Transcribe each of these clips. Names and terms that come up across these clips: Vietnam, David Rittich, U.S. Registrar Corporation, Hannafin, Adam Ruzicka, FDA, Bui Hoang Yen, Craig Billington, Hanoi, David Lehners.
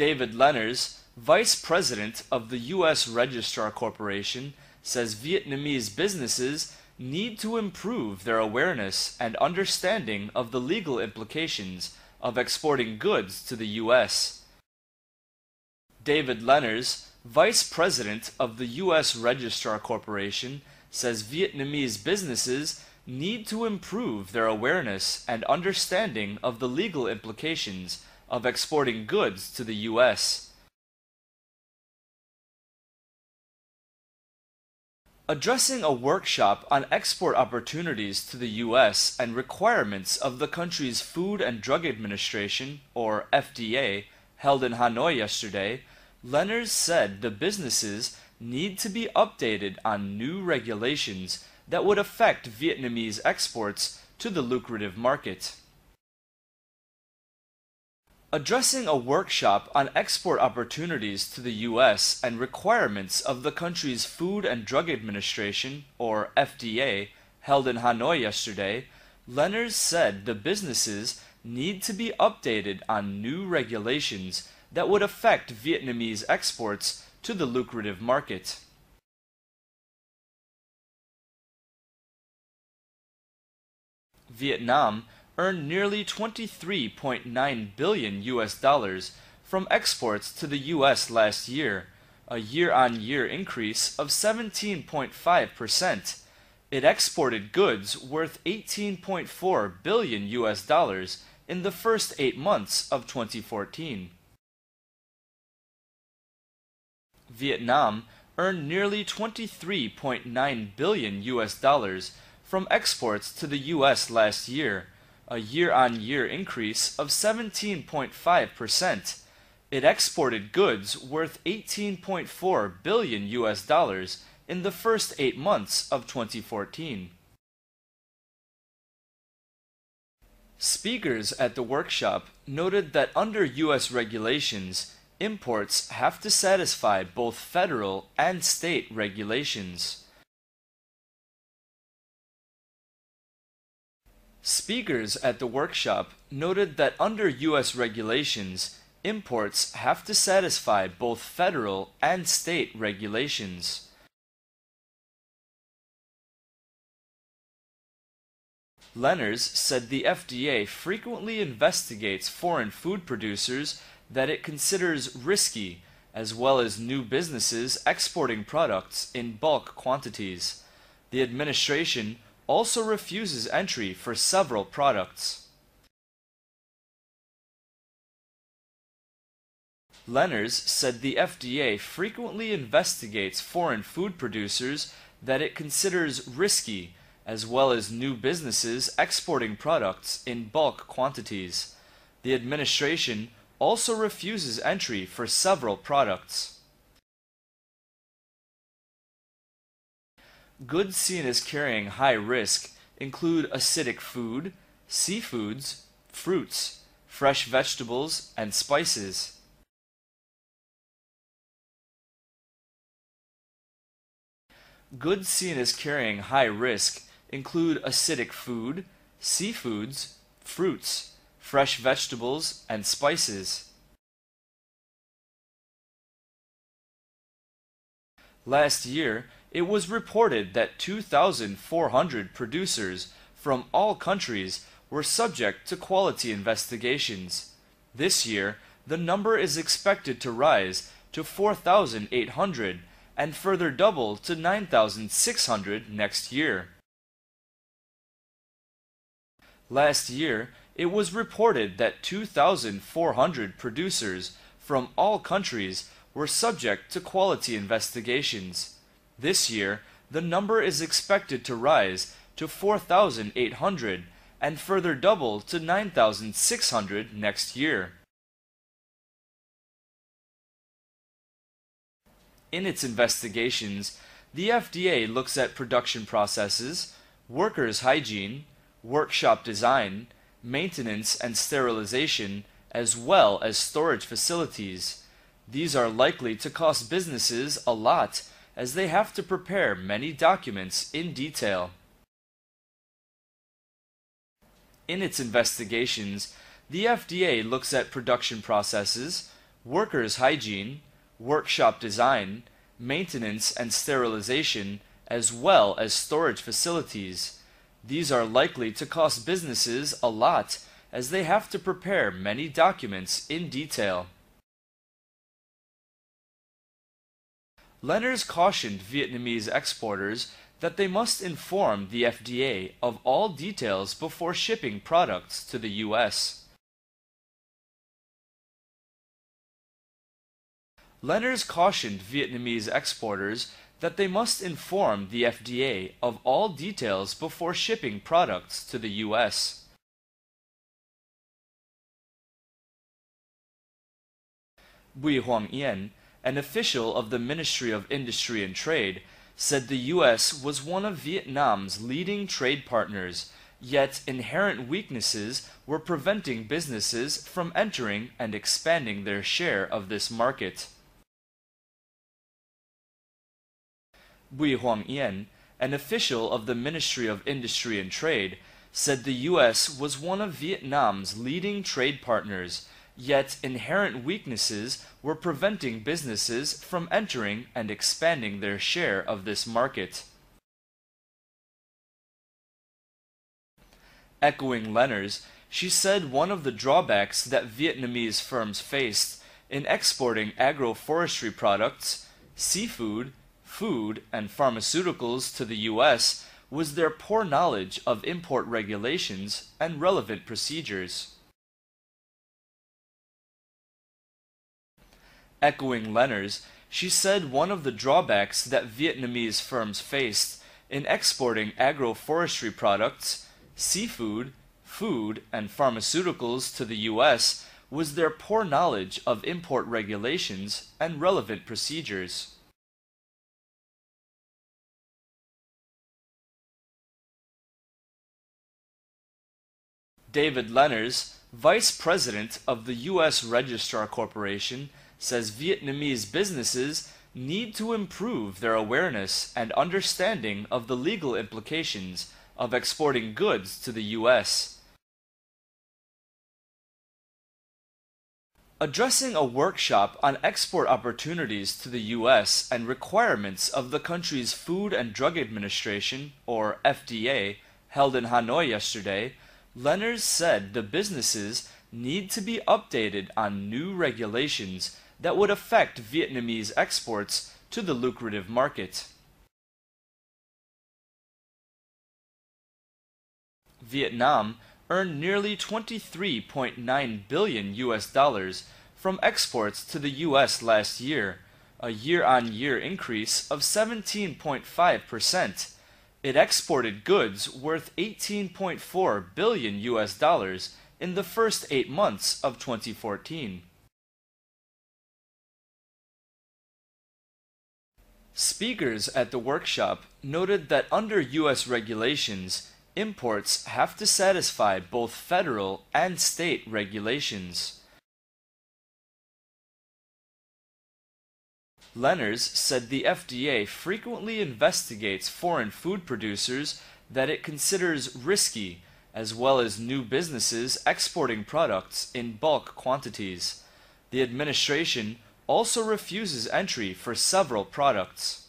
David Lehners, Vice President of the U.S. Registrar Corporation, says Vietnamese businesses need to improve their awareness and understanding of the legal implications of exporting goods to the U.S. David Lehners, Vice President of the U.S. Registrar Corporation, says Vietnamese businesses need to improve their awareness and understanding of the legal implications of exporting goods to the U.S. Addressing a workshop on export opportunities to the U.S. and requirements of the country's Food and Drug Administration, or FDA, held in Hanoi yesterday, Lehners said the businesses need to be updated on new regulations that would affect Vietnamese exports to the lucrative market. Addressing a workshop on export opportunities to the U.S. and requirements of the country's Food and Drug Administration, or FDA, held in Hanoi yesterday, Lehners said the businesses need to be updated on new regulations that would affect Vietnamese exports to the lucrative market. Vietnam earned nearly $23.9 billion from exports to the U.S. last year, a year-on-year increase of 17.5%. It exported goods worth $18.4 billion in the first 8 months of 2014. Vietnam earned nearly $23.9 billion from exports to the U.S. last year, a year-on-year increase of 17.5%. It exported goods worth $18.4 billion in the first 8 months of 2014. Speakers at the workshop noted that under U.S. regulations, imports have to satisfy both federal and state regulations. Speakers at the workshop noted that under U.S. regulations, imports have to satisfy both federal and state regulations. Lehners said the FDA frequently investigates foreign food producers that it considers risky, as well as new businesses exporting products in bulk quantities. The administration also refuses entry for several products. Lehners said the FDA frequently investigates foreign food producers that it considers risky, as well as new businesses exporting products in bulk quantities. The administration also refuses entry for several products. Goods seen as carrying high risk include acidic food, seafoods, fruits, fresh vegetables, and spices. Goods seen as carrying high risk include acidic food, seafoods, fruits, fresh vegetables, and spices. Last year, it was reported that 2,400 producers from all countries were subject to quality investigations. This year, the number is expected to rise to 4,800 and further double to 9,600 next year. Last year, it was reported that 2,400 producers from all countries were subject to quality investigations. This year, the number is expected to rise to 4,800 and further double to 9,600 next year. In its investigations, the FDA looks at production processes, workers' hygiene, workshop design, maintenance and sterilization, as well as storage facilities. These are likely to cost businesses a lot, as they have to prepare many documents in detail. In its investigations, the FDA looks at production processes, workers' hygiene, workshop design, maintenance and sterilization, as well as storage facilities. These are likely to cost businesses a lot as they have to prepare many documents in detail. Lehners cautioned Vietnamese exporters that they must inform the FDA of all details before shipping products to the U.S. Lehners cautioned Vietnamese exporters that they must inform the FDA of all details before shipping products to the U.S. Bui Hoang Yen, an official of the Ministry of Industry and Trade, said the U.S. was one of Vietnam's leading trade partners, yet inherent weaknesses were preventing businesses from entering and expanding their share of this market. Bui Hoang Yen, an official of the Ministry of Industry and Trade, said the U.S. was one of Vietnam's leading trade partners, yet inherent weaknesses were preventing businesses from entering and expanding their share of this market. Echoing Lehners, she said one of the drawbacks that Vietnamese firms faced in exporting agroforestry products, seafood, food, and pharmaceuticals to the U.S. was their poor knowledge of import regulations and relevant procedures. Echoing Lehners, she said one of the drawbacks that Vietnamese firms faced in exporting agroforestry products, seafood, food, and pharmaceuticals to the U.S. was their poor knowledge of import regulations and relevant procedures. David Lehners, Vice President of the U.S. Registrar Corporation, says Vietnamese businesses need to improve their awareness and understanding of the legal implications of exporting goods to the U.S. Addressing a workshop on export opportunities to the U.S. and requirements of the country's Food and Drug Administration, or FDA, held in Hanoi yesterday, Lehners said the businesses need to be updated on new regulations that would affect Vietnamese exports to the lucrative market. Vietnam earned nearly $23.9 billion from exports to the U.S. last year, a year-on-year increase of 17.5%. It exported goods worth $18.4 billion in the first 8 months of 2014. Speakers at the workshop noted that under U.S. regulations, imports have to satisfy both federal and state regulations. Lehners said the FDA frequently investigates foreign food producers that it considers risky, as well as new businesses exporting products in bulk quantities. The administration also refuses entry for several products.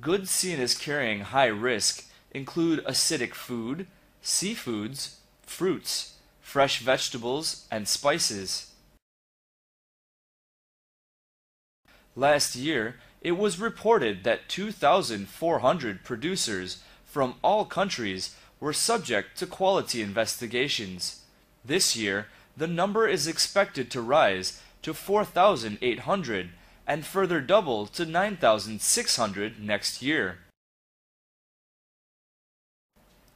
Goods seen as carrying high risk include acidic food, seafoods, fruits, fresh vegetables, and spices. Last year, it was reported that 2,400 producers from all countries were subject to quality investigations. This year, the number is expected to rise to 4,800 and further double to 9,600 next year.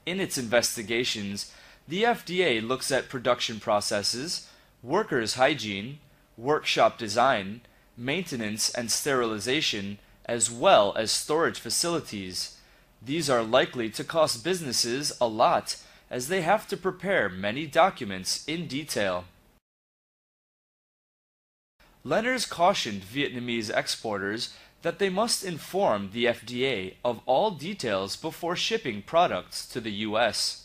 In its investigations, the FDA looks at production processes, workers' hygiene, workshop design, maintenance and sterilization, as well as storage facilities. These are likely to cost businesses a lot as they have to prepare many documents in detail. Lehners cautioned Vietnamese exporters that they must inform the FDA of all details before shipping products to the U.S.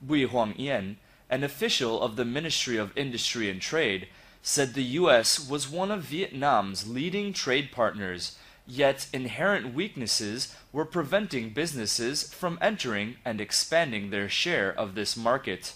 Bui Hoang Yen, an official of the Ministry of Industry and Trade, said the U.S. was one of Vietnam's leading trade partners, yet inherent weaknesses were preventing businesses from entering and expanding their share of this market.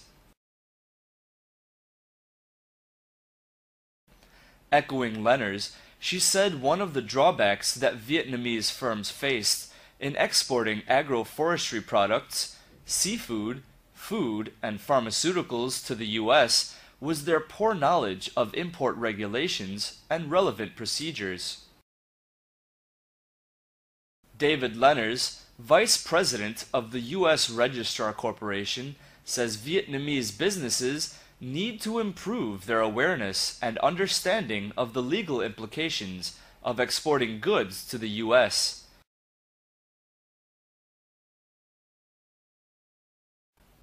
Echoing Lehners, she said one of the drawbacks that Vietnamese firms faced in exporting agroforestry products, seafood, food, and pharmaceuticals to the U.S. was their poor knowledge of import regulations and relevant procedures. David Lehners, Vice President of the U.S. Registrar Corporation, says Vietnamese businesses need to improve their awareness and understanding of the legal implications of exporting goods to the U.S.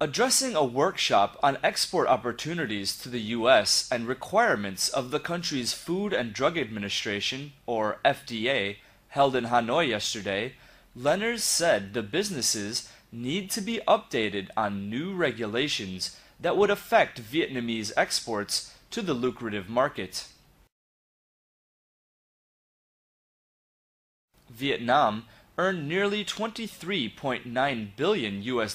Addressing a workshop on export opportunities to the U.S. and requirements of the country's Food and Drug Administration, or FDA, held in Hanoi yesterday, Lehners said the businesses need to be updated on new regulations that would affect Vietnamese exports to the lucrative market. Vietnam earned nearly $23.9 billion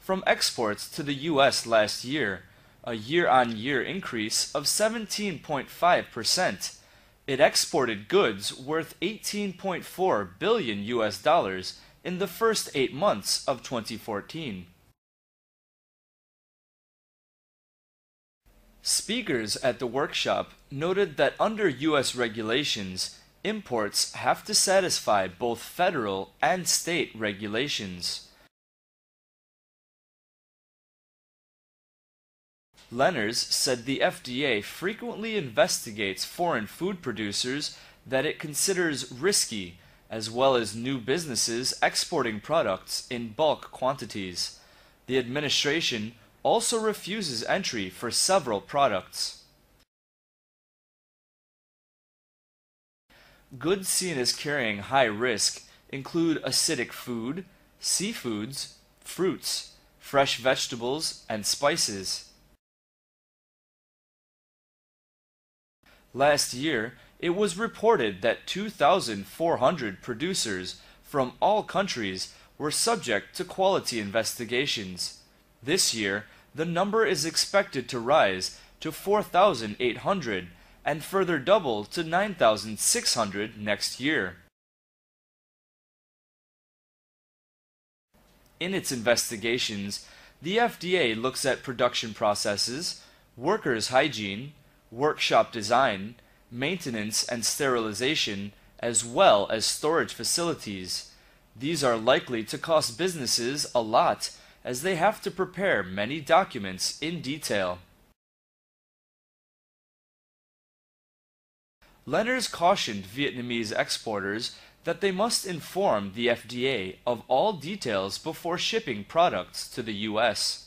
from exports to the U.S. last year, a year-on-year increase of 17.5%. It exported goods worth $18.4 billion in the first 8 months of 2014. Speakers at the workshop noted that under U.S. regulations, imports have to satisfy both federal and state regulations. Lehners said the FDA frequently investigates foreign food producers that it considers risky, as well as new businesses exporting products in bulk quantities. The administration also refuses entry for several products. Goods seen as carrying high risk include acidic food, seafoods, fruits, fresh vegetables, and spices. Last year, it was reported that 2,400 producers from all countries were subject to quality investigations. This year, the number is expected to rise to 4,800 and further double to 9,600 next year. In its investigations, the FDA looks at production processes, workers' hygiene, workshop design, maintenance and sterilization, as well as storage facilities. These are likely to cost businesses a lot, as they have to prepare many documents in detail. Lehners cautioned Vietnamese exporters that they must inform the FDA of all details before shipping products to the U.S.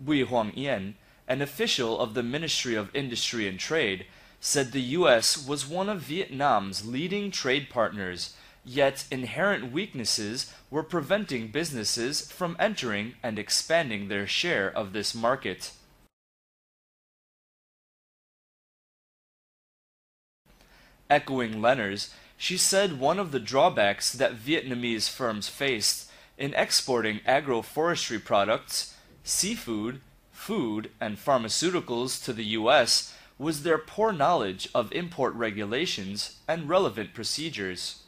Bui Hoang Yen, an official of the Ministry of Industry and Trade, said the U.S. was one of Vietnam's leading trade partners, yet inherent weaknesses were preventing businesses from entering and expanding their share of this market. Echoing Lehners, she said one of the drawbacks that Vietnamese firms faced in exporting agroforestry products, seafood, food, and pharmaceuticals to the U.S. was their poor knowledge of import regulations and relevant procedures.